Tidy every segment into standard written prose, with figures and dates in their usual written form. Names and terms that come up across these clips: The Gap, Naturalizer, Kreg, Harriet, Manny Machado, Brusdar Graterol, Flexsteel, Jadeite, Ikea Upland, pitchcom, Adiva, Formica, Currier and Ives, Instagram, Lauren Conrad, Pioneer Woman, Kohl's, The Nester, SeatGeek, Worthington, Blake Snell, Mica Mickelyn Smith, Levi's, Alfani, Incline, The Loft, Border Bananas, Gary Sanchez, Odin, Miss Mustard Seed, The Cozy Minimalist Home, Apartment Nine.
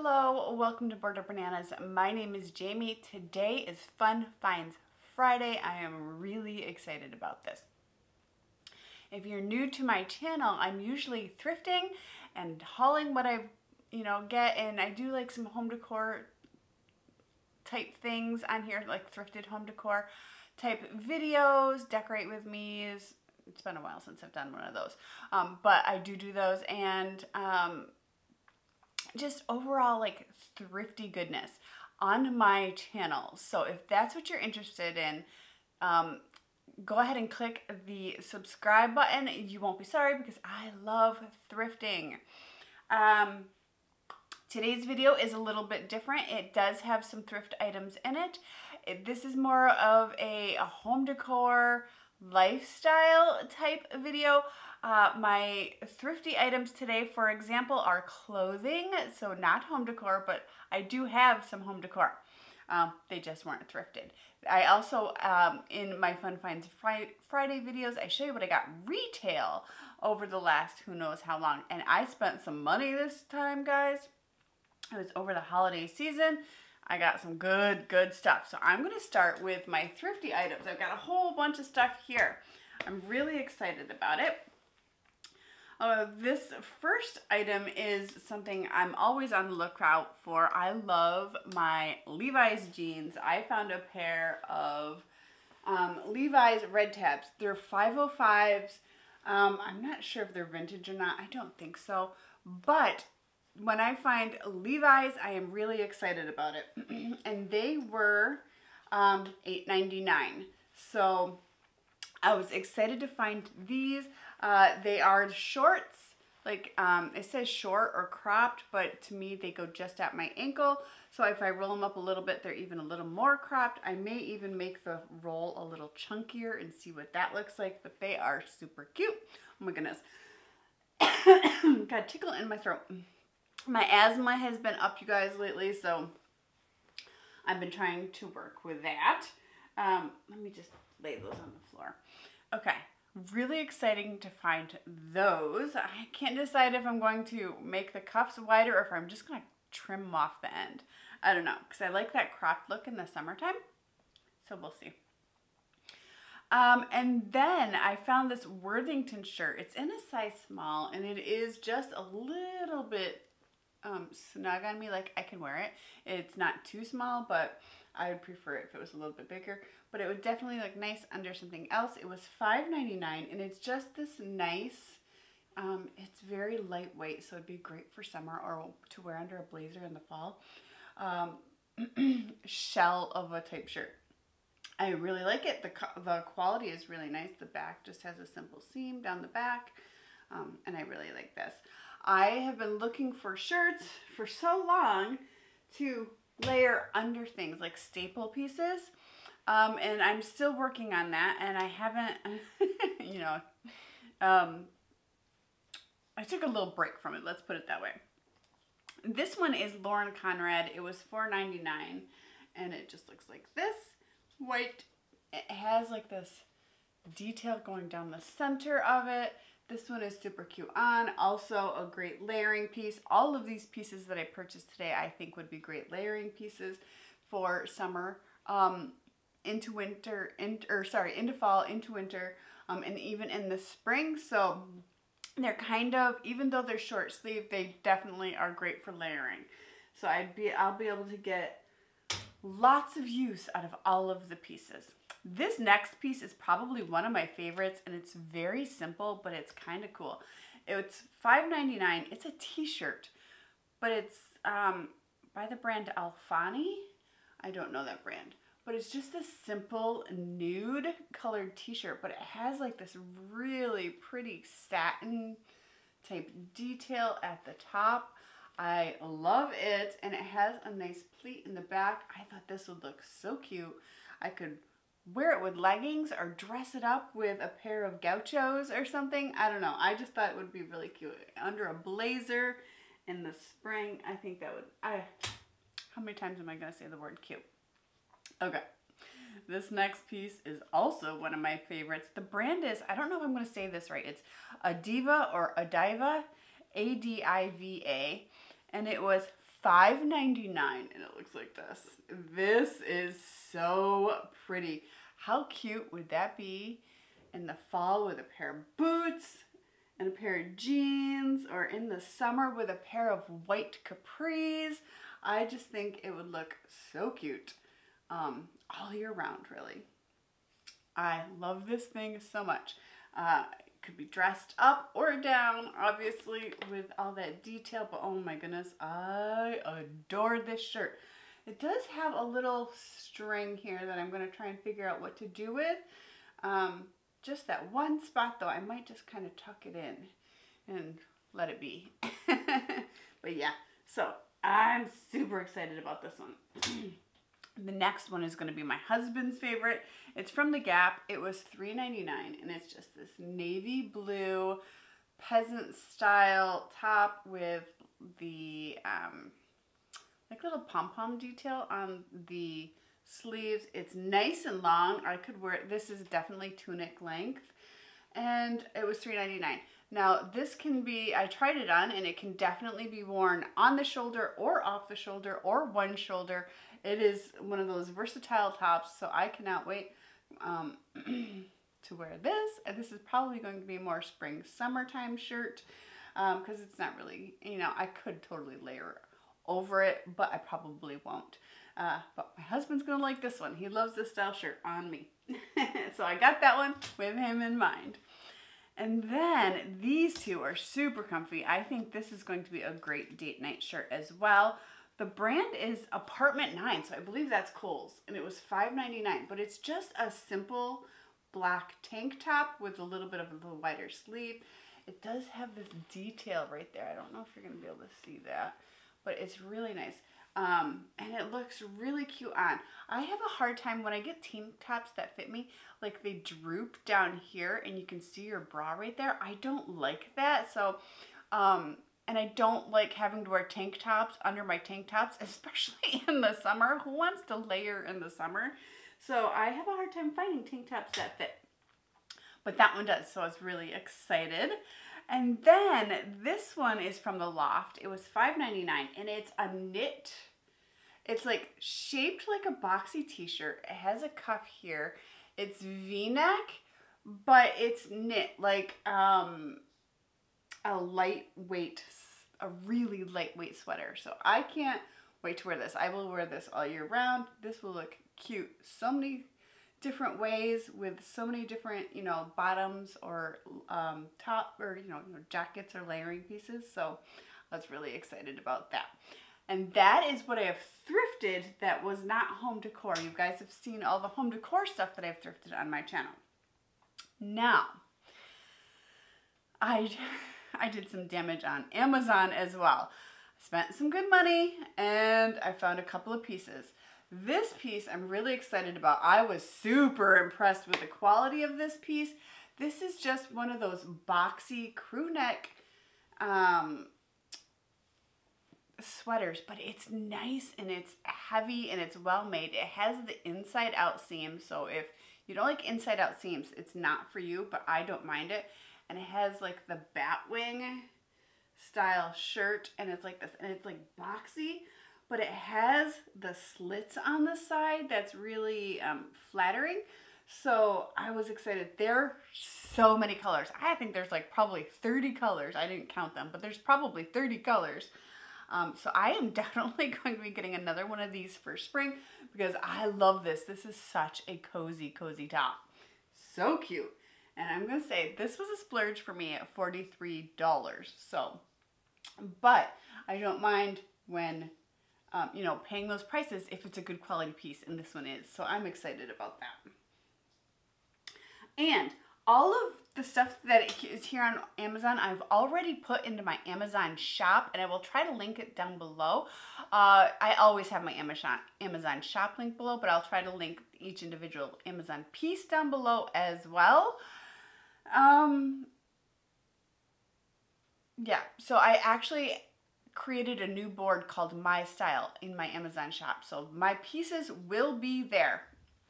Hello, welcome to Border Bananas. My name is Jamie. Today is Fun Finds Friday. I am really excited about this. If you're new to my channel, I'm usually thrifting and hauling what I, get, and I do like some home decor type things on here, like thrifted home decor type videos, decorate with me. It's been a while since I've done one of those, but I do those, and just overall like thrifty goodness on my channel. So if that's what you're interested in, go ahead and click the subscribe button. You won't be sorry because I love thrifting. Today's video is a little bit different. It does have some thrift items in it. This is more of a home decor lifestyle type video. My thrifty items today, for example, are clothing, so not home decor, but I do have some home decor. They just weren't thrifted. I also, in my Fun Finds Friday videos, I show you what I got retail over the last who knows how long, and I spent some money this time, guys. It was over the holiday season. I got some good stuff. So I'm gonna start with my thrifty items. I've got a whole bunch of stuff here. I'm really excited about it. This first item is something I'm always on the lookout for. I love my Levi's jeans. I found a pair of Levi's red tabs. They're 505s. I'm not sure if they're vintage or not. I don't think so, but when I find Levi's, I am really excited about it. And they were $8.99. So I was excited to find these. They are shorts, like it says short or cropped, but to me they go just at my ankle. So if I roll them up a little bit, they're even a little more cropped. I may even make the roll a little chunkier and see what that looks like, but they are super cute. Oh my goodness. Got a tickle in my throat. My asthma has been up, you guys, lately, so I've been trying to work with that. Let me just lay those on the floor. Okay, really exciting to find those. I can't decide if I'm going to make the cuffs wider or if I'm just going to trim them off the end. I don't know, because I like that cropped look in the summertime, so we'll see. And then I found this Worthington shirt. It's in a size small, and it is just a little bit snug on me. Like, I can wear it. It's not too small, but I would prefer it if it was a little bit bigger, but it would definitely look nice under something else. It was $5.99, and it's just this nice, it's very lightweight, so it'd be great for summer or to wear under a blazer in the fall, shell of a type shirt. I really like it. The quality is really nice. The back just has a simple seam down the back, and I really like this. I have been looking for shirts for so long to layer under things like staple pieces, and I'm still working on that, and I haven't, I took a little break from it, let's put it that way. This one is Lauren Conrad. It was $4.99, and it just looks like this. White. It has like this detail going down the center of it. This one is super cute on. Also a great layering piece. All of these pieces that I purchased today I think would be great layering pieces for summer, into winter, into fall, into winter, and even in the spring. So they're kind of, even though they're short sleeve, they definitely are great for layering. So I'll be able to get lots of use out of all of the pieces. This next piece is probably one of my favorites, and it's very simple, but it's kind of cool. It's $5.99. It's a t-shirt, but it's by the brand Alfani. I don't know that brand, but it's just this simple nude colored t-shirt, but it has like this really pretty satin type detail at the top. I love it, and it has a nice pleat in the back. I thought this would look so cute. I could wear it with leggings or dress it up with a pair of gauchos or something. I don't know. I just thought it would be really cute. Under a blazer in the spring, I think that would... how many times am I going to say the word cute? Okay. This next piece is also one of my favorites. The brand is... I don't know if I'm going to say this right. It's Adiva or Adiva. A-D-I-V-A. And it was $5.99 and it looks like this. This is so pretty. How cute would that be in the fall with a pair of boots and a pair of jeans, or in the summer with a pair of white capris? I just think it would look so cute all year round, really. I love this thing so much. It could be dressed up or down, obviously, with all that detail, but oh my goodness, I adore this shirt. It does have a little string here that I'm gonna try and figure out what to do with. Just that one spot though, I might just kind of tuck it in and let it be. But yeah, so I'm super excited about this one. The next one is going to be my husband's favorite. It's from The Gap. It was $3.99 and it's just this navy blue peasant style top with the like little pom-pom detail on the sleeves. It's nice and long. I could wear it. This is definitely tunic length, and it was $3.99. Now this can be, I tried it on and it can definitely be worn on the shoulder or off the shoulder or one shoulder. It is one of those versatile tops, so I cannot wait to wear this. And this is probably going to be more spring summertime shirt because it's not really, you know, I could totally layer over it, but I probably won't. But my husband's gonna like this one. He loves this style shirt on me. So I got that one with him in mind. And then these two are super comfy. I think this is going to be a great date night shirt as well. The brand is Apartment Nine, so I believe that's Kohl's, and it was $5.99, but it's just a simple black tank top with a little bit of a wider sleeve. It does have this detail right there. I don't know if you're gonna be able to see that, but it's really nice. And it looks really cute on. I have a hard time when I get team tops that fit me, like they droop down here and you can see your bra right there. I don't like that. So, and I don't like having to wear tank tops under my tank tops, especially in the summer. Who wants to layer in the summer? So I have a hard time finding tank tops that fit, but that one does. So I was really excited. And then this one is from The Loft. It was $5.99 and it's a knit. It's like shaped like a boxy t-shirt. It has a cuff here. It's V-neck, but it's knit, like a really lightweight sweater. So I can't wait to wear this. I will wear this all year round. This will look cute so many different ways, with so many different, you know, bottoms or top, or you know, jackets or layering pieces. So I was really excited about that. And that is what I have thrifted that was not home decor. You guys have seen all the home decor stuff that I've thrifted on my channel. Now, I did some damage on Amazon as well. I spent some good money and I found a couple of pieces. This piece I'm really excited about. I was super impressed with the quality of this piece. This is just one of those boxy crew neck sweaters, but it's nice and it's heavy and it's well made. It has the inside out seam, so if you don't like inside out seams, it's not for you, but I don't mind it. And it has like the batwing style shirt, and it's like this, and it's like boxy, but it has the slits on the side. That's really flattering. So I was excited. There are so many colors. I think there's like probably 30 colors. I didn't count them, but there's probably 30 colors. So I am definitely going to be getting another one of these for spring because I love this. This is such a cozy, cozy top. So cute. And I'm gonna say this was a splurge for me at $43. So, but I don't mind when you know, paying those prices if it's a good quality piece, and this one is. So I'm excited about that. And all of the stuff that is here on Amazon, I've already put into my Amazon shop, and I will try to link it down below. I always have my Amazon shop link below, but I'll try to link each individual Amazon piece down below as well. Yeah, so I actually created a new board called My Style in my Amazon shop, so my pieces will be there.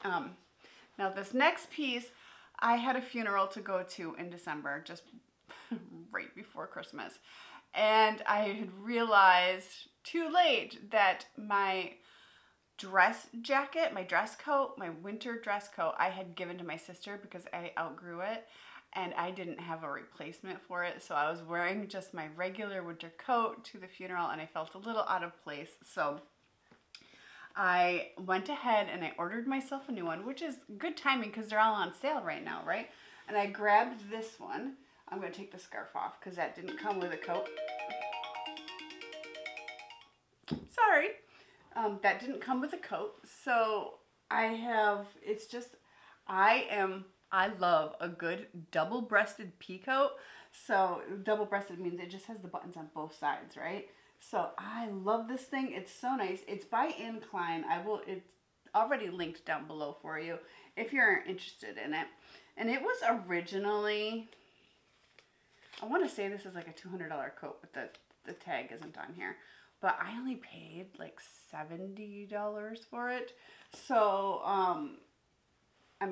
Now this next piece, I had a funeral to go to in December, just right before Christmas, and I had realized too late that my dress jacket, my dress coat, my winter dress coat, I had given to my sister because I outgrew it and I didn't have a replacement for it. So I was wearing just my regular winter coat to the funeral and I felt a little out of place. So I went ahead and I ordered myself a new one, which is good timing because they're all on sale right now, right? And I grabbed this one. I'm gonna take the scarf off because that didn't come with a coat. Sorry, that didn't come with a coat. So I have, it's just, I love a good double-breasted peacoat. So double-breasted means it just has the buttons on both sides, right? So I love this thing. It's so nice. It's by Incline. It's already linked down below for you if you're interested in it. And it was originally, I want to say this is like a $200 coat, but the tag isn't on here. But I only paid like $70 for it. So I'm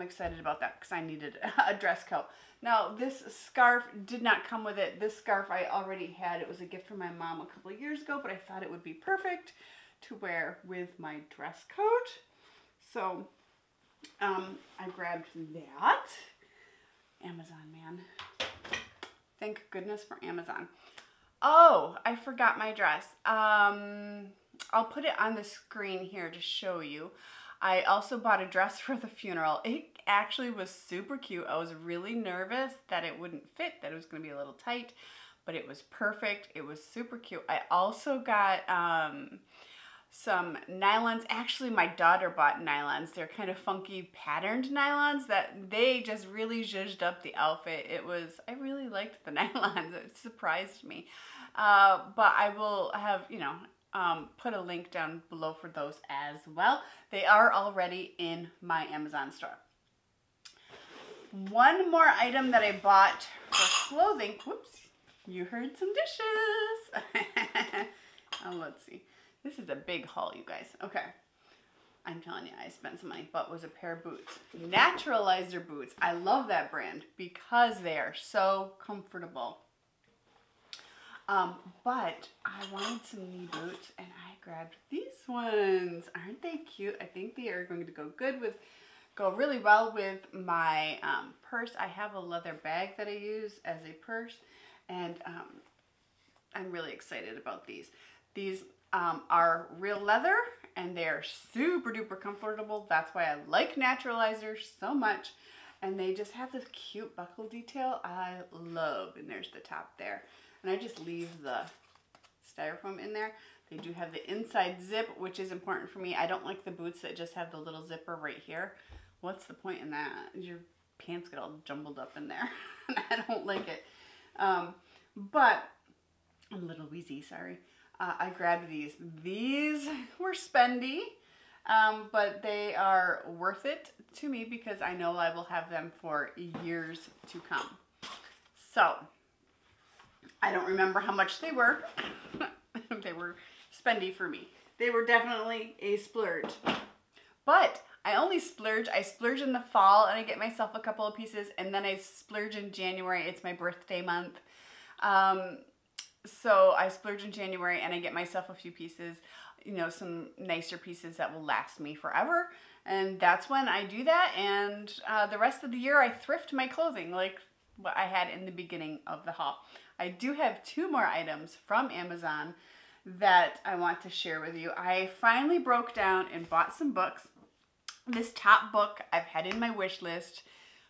excited about that because I needed a dress coat. Now this scarf did not come with it. This scarf I already had. It was a gift from my mom a couple of years ago, but I thought it would be perfect to wear with my dress coat. So I grabbed that. Amazon, man. Thank goodness for Amazon. Oh, I forgot my dress. I'll put it on the screen here to show you. I also bought a dress for the funeral. It actually was super cute. I was really nervous that it wouldn't fit, that it was going to be a little tight, but it was perfect. It was super cute. I also got some nylons. Actually, my daughter bought nylons. They're kind of funky patterned nylons that they just really zhuzhed up the outfit. It was, I really liked the nylons. It surprised me. But I will have, you know, put a link down below for those as well. They are already in my Amazon store. One more item that I bought for clothing. Whoops, you heard some dishes. Oh, let's see. This is a big haul, you guys. Okay. I'm telling you, I spent some money, but was a pair of boots. Naturalizer boots. I love that brand because they are so comfortable. But I wanted some knee boots and I grabbed these ones. Aren't they cute? I think they are going to go really well with my purse. I have a leather bag that I use as a purse and I'm really excited about these. These are real leather and they're super duper comfortable. That's why I like Naturalizer so much. And they just have this cute buckle detail I love. And there's the top there. And I just leave the styrofoam in there. They do have the inside zip, which is important for me. I don't like the boots that just have the little zipper right here. What's the point in that? Your pants get all jumbled up in there. I don't like it. But I'm a little wheezy, sorry. I grabbed these. These were spendy, but they are worth it to me because I know I will have them for years to come. So I don't remember how much they were. They were spendy for me. They were definitely a splurge. But I only splurge. I splurge in the fall and I get myself a couple of pieces and then I splurge in January. It's my birthday month. So I splurge in January and I get myself a few pieces, you know, some nicer pieces that will last me forever. And that's when I do that. And the rest of the year I thrift my clothing like what I had in the beginning of the haul. I do have two more items from Amazon that I want to share with you. I finally broke down and bought some books. This top book I've had in my wish list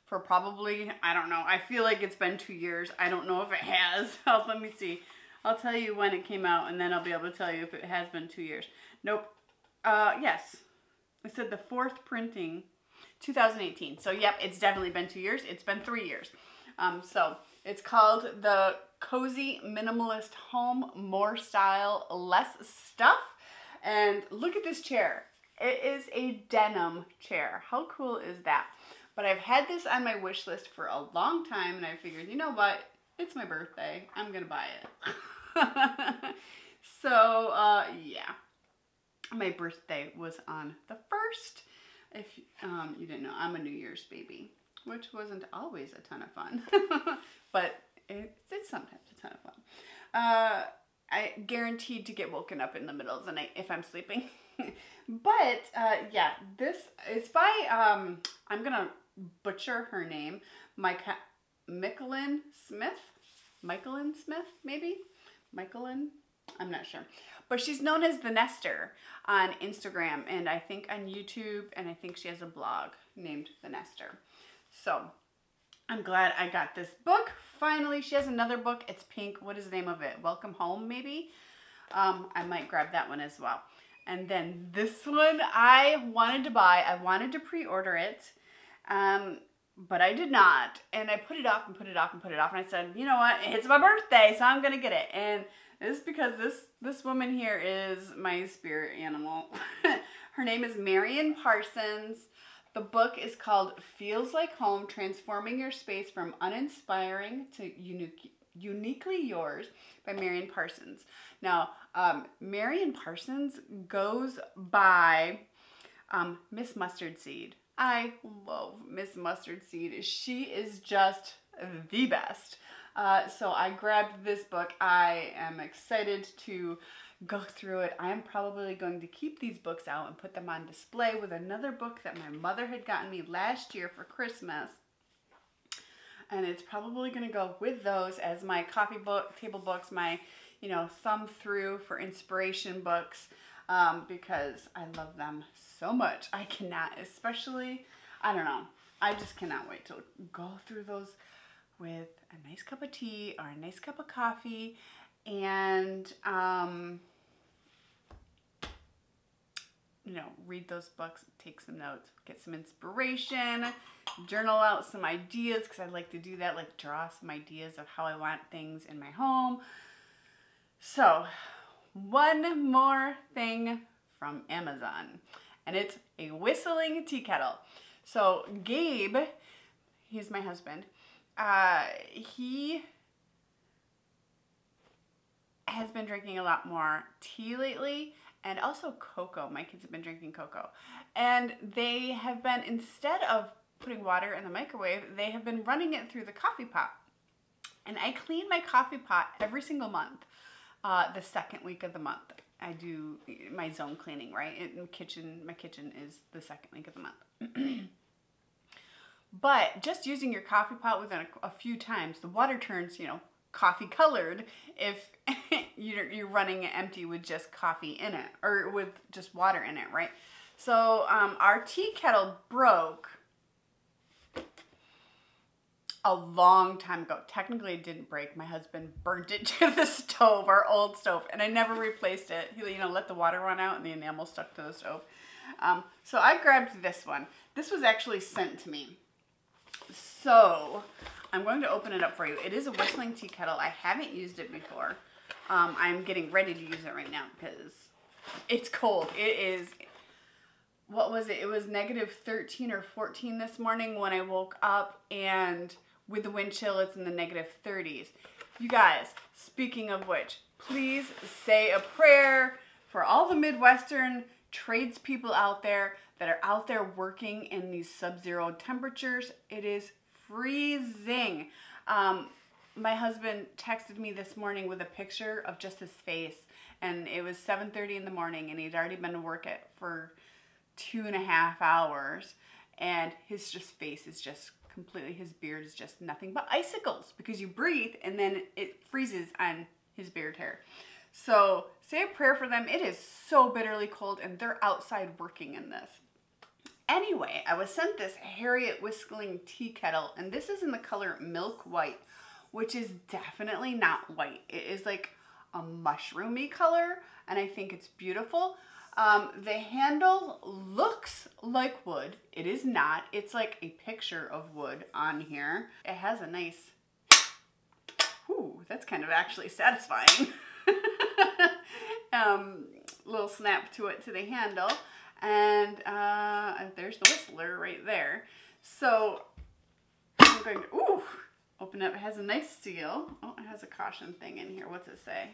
for probably, I don't know, I feel like it's been 2 years. I don't know if it has. Let me see. I'll tell you when it came out and then I'll be able to tell you if it has been 2 years. Nope. Yes. It said the fourth printing, 2018. So yep, it's definitely been 2 years. It's been 3 years. So it's called The Cozy Minimalist Home, More Style, Less Stuff. And look at this chair. It is a denim chair. How cool is that? But I've had this on my wish list for a long time and I figured, you know what? It's my birthday. I'm gonna buy it. So, yeah. My birthday was on the 1st. If you didn't know, I'm a New Year's baby, which wasn't always a ton of fun, but it's sometimes a ton of fun. I guaranteed to get woken up in the middle of the night if I'm sleeping. But yeah, this is by, I'm gonna butcher her name, Mica Mickelyn Smith? Mickelyn Smith, maybe? Mickelyn? I'm not sure. But she's known as The Nester on Instagram, and I think on YouTube, and I think she has a blog named The Nester. So I'm glad I got this book. Finally, she has another book. It's pink. What is the name of it? Welcome Home, maybe? I might grab that one as well. And then this one I wanted to buy. I wanted to pre-order it, but I did not. And I put it off and put it off and put it off. And I said, you know what? It's my birthday, so I'm going to get it. And it's because this woman here is my spirit animal. Her name is Marian Parsons. The book is called Feels Like Home, Transforming Your Space from Uninspiring to Uniquely Yours by Marian Parsons. Now, Marian Parsons goes by Miss Mustard Seed. I love Miss Mustard Seed. She is just the best. So I grabbed this book. I am excited to go through it. I am probably going to keep these books out and put them on display with another book that my mother had gotten me last year for Christmas. And it's probably going to go with those as my coffee book, table books, my, you know, thumb through for inspiration books, because I love them so much. I cannot, especially, I don't know, I just cannot wait to go through those with a nice cup of tea or a nice cup of coffee and, you know, read those books, take some notes, get some inspiration, journal out some ideas, because I like to do that, like draw some ideas of how I want things in my home. So one more thing from Amazon, and it's a whistling tea kettle. So Gabe, he's my husband, he has been drinking a lot more tea lately, and also cocoa. My kids have been drinking cocoa, and they have been, instead of putting water in the microwave, they have been running it through the coffee pot. And I clean my coffee pot every single month, the second week of the month. I do my zone cleaning, right? My kitchen is the second week of the month. But just using your coffee pot within a few times, the water turns, you know, coffee colored if you're running it empty with just coffee in it, or with just water in it, right? So our tea kettle broke a long time ago. Technically it didn't break. My husband burnt it to the stove, our old stove, and I never replaced it. He, you know, let the water run out and the enamel stuck to the stove. So I grabbed this one. This was actually sent to me. So I'm going to open it up for you. It is a whistling tea kettle. I haven't used it before. I'm getting ready to use it right now because it's cold. It is, what was it? It was negative 13 or 14 this morning when I woke up, and with the wind chill, it's in the negative 30s. You guys, speaking of which, please say a prayer for all the Midwestern tradespeople out there that are out there working in these sub-zero temperatures. It is freezing. My husband texted me this morning with a picture of just his face, and it was 7:30 in the morning, and he'd already been to work for 2.5 hours, and his just face is just completely, his beard is just nothing but icicles, because you breathe and then it freezes on his beard hair. So say a prayer for them. It is so bitterly cold, and they're outside working in this. Anyway, I was sent this Harriet whistling tea kettle, and this is in the color milk white, which is definitely not white. It is like a mushroomy color, and I think it's beautiful. The handle looks like wood. It is not. It's like a picture of wood on here. It has a nice, ooh, that's kind of actually satisfying. Little snap to it, to the handle, and there's the whistler right there. So I'm going to open up. It has a nice seal. Oh, it has a caution thing in here. What's it say?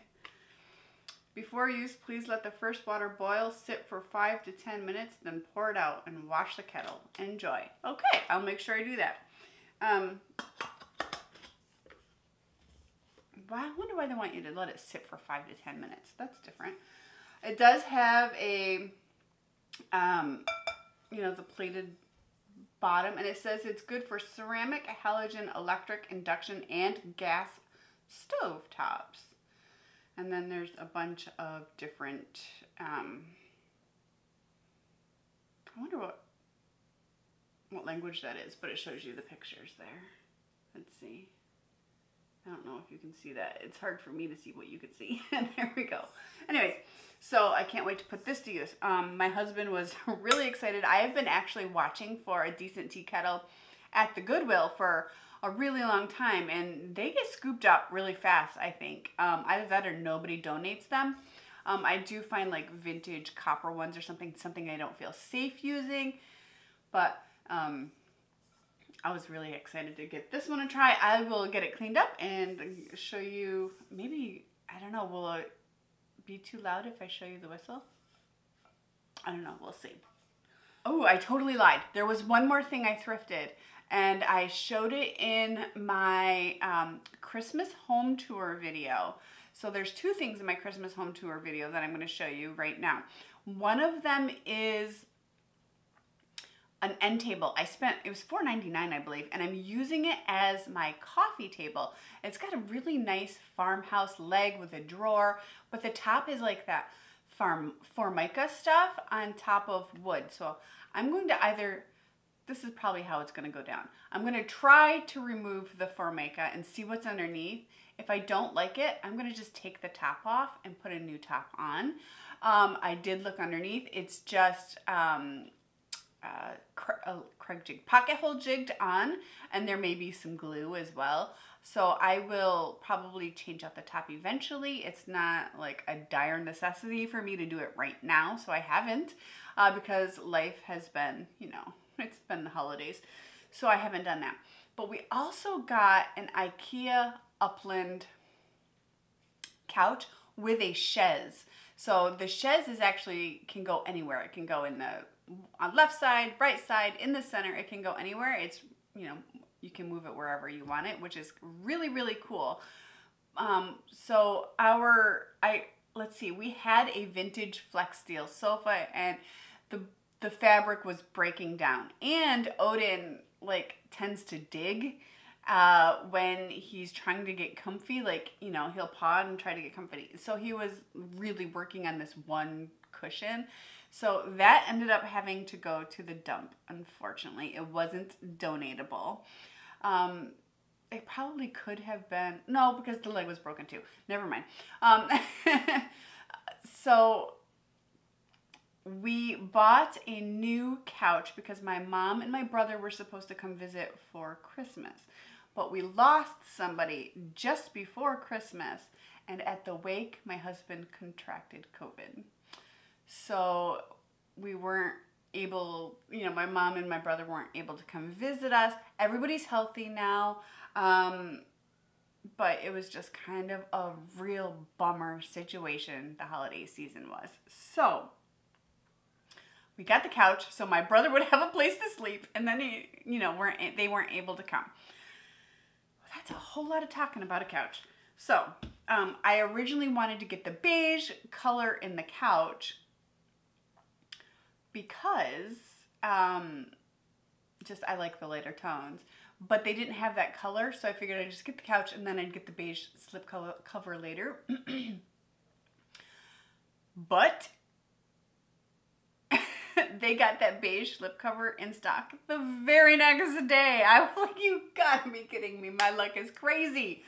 Before use, please let the first water boil, sit for 5 to 10 minutes, then pour it out and wash the kettle. Enjoy. Okay, I'll make sure I do that. I wonder why they want you to let it sit for 5 to 10 minutes. That's different. It does have a, you know, the plated bottom, and it says it's good for ceramic, halogen, electric, induction, and gas stovetops. And then there's a bunch of different, I wonder what language that is, but it shows you the pictures there. Let's see. I don't know if you can see that. It's hard for me to see what you could see. And there we go. Anyways, so I can't wait to put this to use. My husband was really excited. I have been actually watching for a decent tea kettle at the Goodwill for a really long time, and they get scooped up really fast, I think. Either that or nobody donates them. I do find like vintage copper ones or something I don't feel safe using, but I was really excited to get this one a try. I will get it cleaned up and show you. Maybe, I don't know, will it be too loud if I show you the whistle? I don't know, we'll see. Oh, I totally lied. There was one more thing I thrifted, and I showed it in my Christmas home tour video. So there's two things in my Christmas home tour video that I'm going to show you right now. One of them is an end table. It was $4.99, I believe, and I'm using it as my coffee table. It's got a really nice farmhouse leg with a drawer, but the top is like that formica stuff on top of wood. So I'm going to either, this is probably how it's going to go down. I'm going to try to remove the formica and see what's underneath. If I don't like it, I'm going to just take the top off and put a new top on. I did look underneath. It's just Kreg jig, pocket hole jigged on, and there may be some glue as well. So I will probably change out the top eventually. It's not like a dire necessity for me to do it right now, so I haven't, because life has been, you know, it's been the holidays, so I haven't done that. But we also got an Ikea Upland couch with a chaise. So the chaise is actually, can go anywhere. It can go in the on left side, right side, in the center. It can go anywhere. It's, you know, you can move it wherever you want it, which is really, really cool. So let's see, we had a vintage Flexsteel sofa, and the fabric was breaking down, and Odin like tends to dig when he's trying to get comfy, like, you know, he'll paw and try to get comfy. So he was really working on this one cushion. So that ended up having to go to the dump, unfortunately. It wasn't donatable. It probably could have been, no, because the leg was broken too. Never mind. So we bought a new couch because my mom and my brother were supposed to come visit for Christmas, but we lost somebody just before Christmas, and at the wake, my husband contracted COVID. So we weren't able, you know, my mom and my brother weren't able to come visit us. Everybody's healthy now, but it was just kind of a real bummer situation the holiday season was. So we got the couch so my brother would have a place to sleep, and then he, you know, they weren't able to come. That's a whole lot of talking about a couch. So I originally wanted to get the beige color in the couch because just I like the lighter tones, but they didn't have that color, so I figured I'd just get the couch and then I'd get the beige slip cover later. But they got that beige slipcover in stock the very next day. I was like, you gotta be kidding me. My luck is crazy.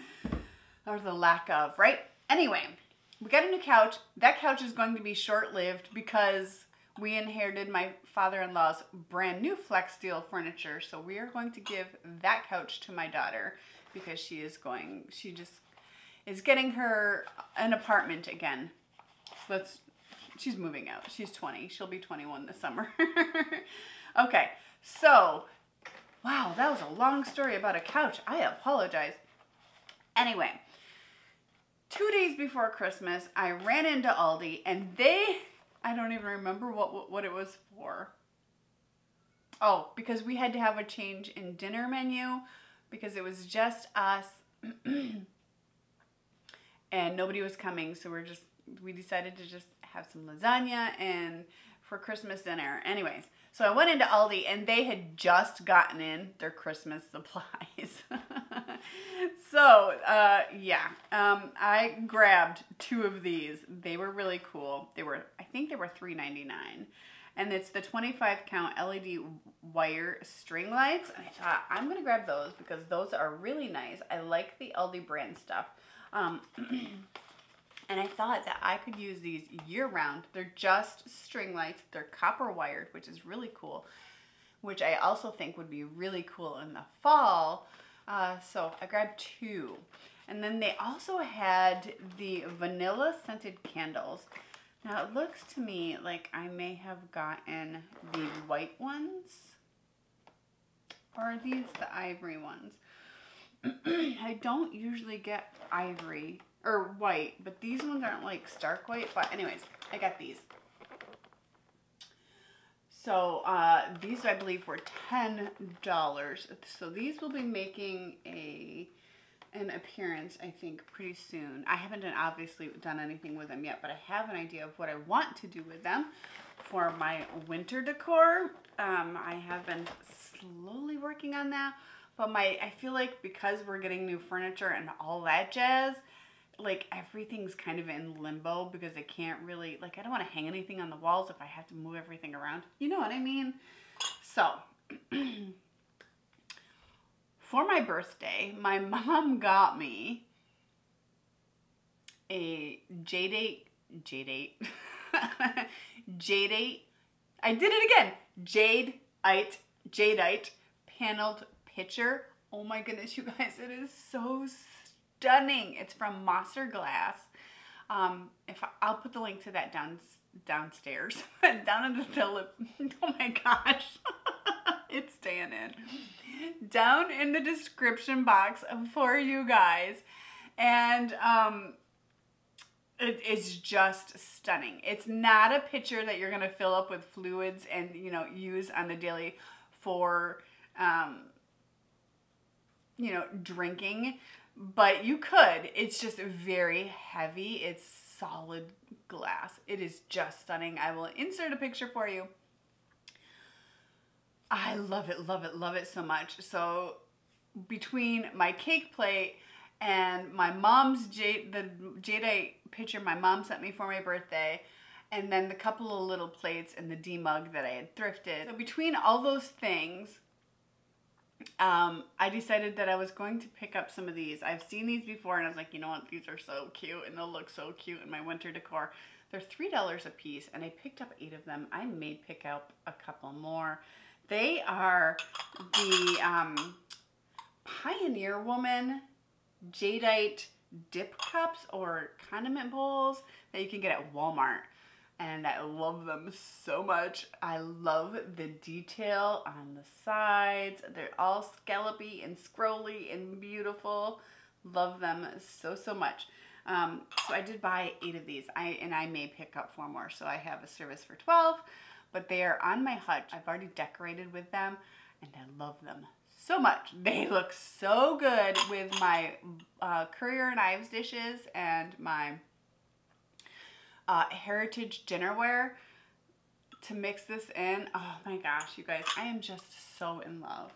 Or the lack of, right? Anyway, we got a new couch. That couch is going to be short-lived because we inherited my father-in-law's brand new Flexsteel furniture. So we are going to give that couch to my daughter because she just is getting her an apartment again. She's moving out. She's 20. She'll be 21 this summer. Okay. So, wow, that was a long story about a couch. I apologize. Anyway, 2 days before Christmas, I ran into Aldi, and I don't even remember what it was for. Oh, because we had to have a change in dinner menu because it was just us. and nobody was coming, so we decided to just have some lasagna and for Christmas dinner. Anyways, so I went into Aldi and they had just gotten in their Christmas supplies. So yeah, I grabbed two of these. They were really cool. They were, I think they were $3.99, and it's the 25 count LED wire string lights. And I thought I'm gonna grab those because those are really nice. I like the Aldi brand stuff. And I thought that I could use these year-round. They're just string lights. They're copper wired, which is really cool, which I also think would be really cool in the fall. So I grabbed two. And then they also had the vanilla scented candles. Now it looks to me like I may have gotten the white ones. Or are these the ivory ones? I don't usually get ivory or white, but these ones aren't like stark white, but anyways, I got these. So these I believe were $10. So these will be making an appearance, I think, pretty soon. I haven't obviously done anything with them yet, but I have an idea of what I want to do with them for my winter decor. I have been slowly working on that, but I feel like because we're getting new furniture and all that jazz, like everything's kind of in limbo because I can't really, like, I don't want to hang anything on the walls if I have to move everything around. You know what I mean? So for my birthday, my mom got me a Jadeite. I did it again. Jadeite paneled picture. Oh my goodness, you guys, it is so stunning. It's from Mosser Glass. I'll put the link to that downstairs, down in the, oh my gosh, it's staying in, down in the description box for you guys. And it is just stunning. It's not a picture that you're gonna fill up with fluids and, you know, use on the daily for, you know, drinking. But you could. It's just very heavy. It's solid glass. It is just stunning. I will insert a picture for you. I love it, love it, love it so much. So between my cake plate and my mom's Jadeite picture my mom sent me for my birthday, and then the couple of little plates and the D-mug that I had thrifted. So between all those things, I decided that I was going to pick up some of these. I've seen these before and I was like, you know what, these are so cute and they'll look so cute in my winter decor. They're $3 a piece and I picked up 8 of them. I may pick up a couple more. They are the Pioneer Woman Jadeite dip cups or condiment bowls that you can get at Walmart. And I love them so much. I love the detail on the sides. They're all scallopy and scrolly and beautiful. Love them so, so much. So I did buy 8 of these, and I may pick up 4 more. So I have a service for 12, but they are on my hutch. I've already decorated with them, and I love them so much. They look so good with my Currier and Ives dishes and my heritage dinnerware to mix this in. Oh my gosh, you guys, I am just so in love.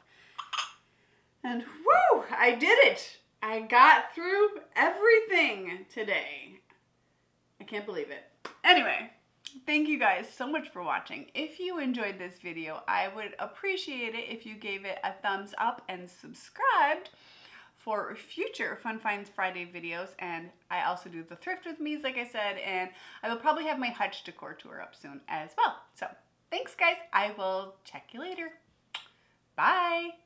And whoo, I did it. I got through everything today. I can't believe it. Anyway, thank you guys so much for watching. If you enjoyed this video, I would appreciate it if you gave it a thumbs up and subscribed for future Fun Finds Friday videos. And I also do the Thrift With Me's, like I said, and I will probably have my hutch decor tour up soon as well. So thanks guys, I will check you later. Bye.